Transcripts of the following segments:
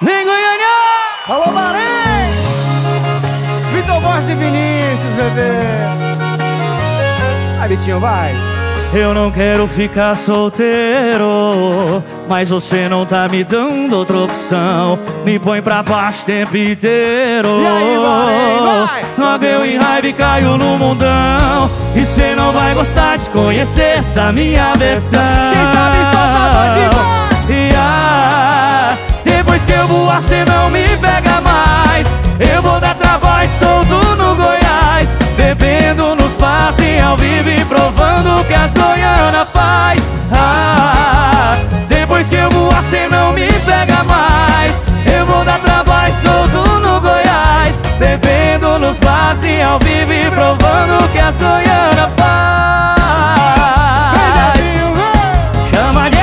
Vem, Goiânia! Alô, Bahrein! Victor Borges e Vinícius, bebê! Vai, Vitinho, vai! Eu não quero ficar solteiro, mas você não tá me dando outra opção. Me põe pra baixo o tempo inteiro. E aí, Bahrein, vai! Logo eu enraivo e caio no mundão. E cê não vai gostar de conhecer essa minha versão. Quem sabe solta dois e vai! E depois que eu voar, cê não me pega mais. Eu vou dar trabalho solto no Goiás, bebendo nos bares e ao vivo e provando o que as goianas faz. Depois que eu voar, cê não me pega mais. Eu vou dar trabalho solto no Goiás, bebendo nos bares e ao vivo e provando o que as goianas faz. Chama de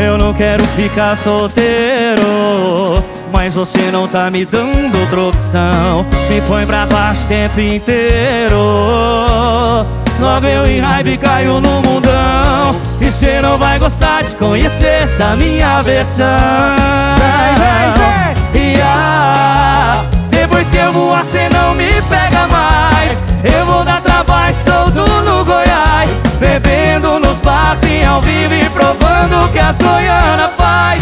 Eu não quero ficar solteiro, mas você não tá me dando outra opção. Me põe pra baixo o tempo inteiro. Logo eu enraivo e caio no mundão. E cê não vai gostar de conhecer essa minha versão. E depois que eu voar, cê não me pega mais. Eu vou dar trabalho solto no Goiás, bebendo nos bares e ao vivo e provando o que as goianas faz.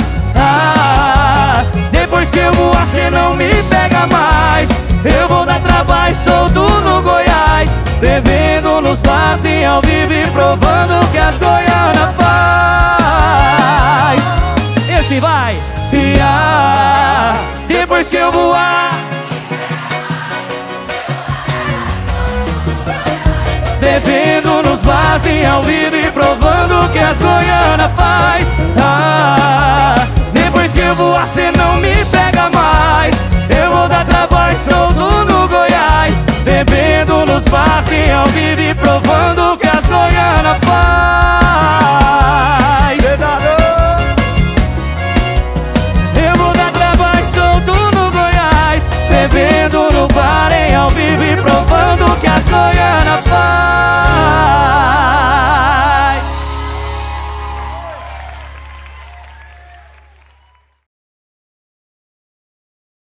Depois que eu voar, cê não me pega mais. Eu vou dar trabalho solto no Goiás, bebendo nos bares e ao vivo e provando o que as goianas faz. Esse vai! E depois que eu voar, bebendo nos bares e ao vivo e provando o que as goianas faz. Depois que eu voar, cê não me pega mais. Eu vou dar trabalho solto no Goiás, bebendo nos bares e ao vivo e provando o que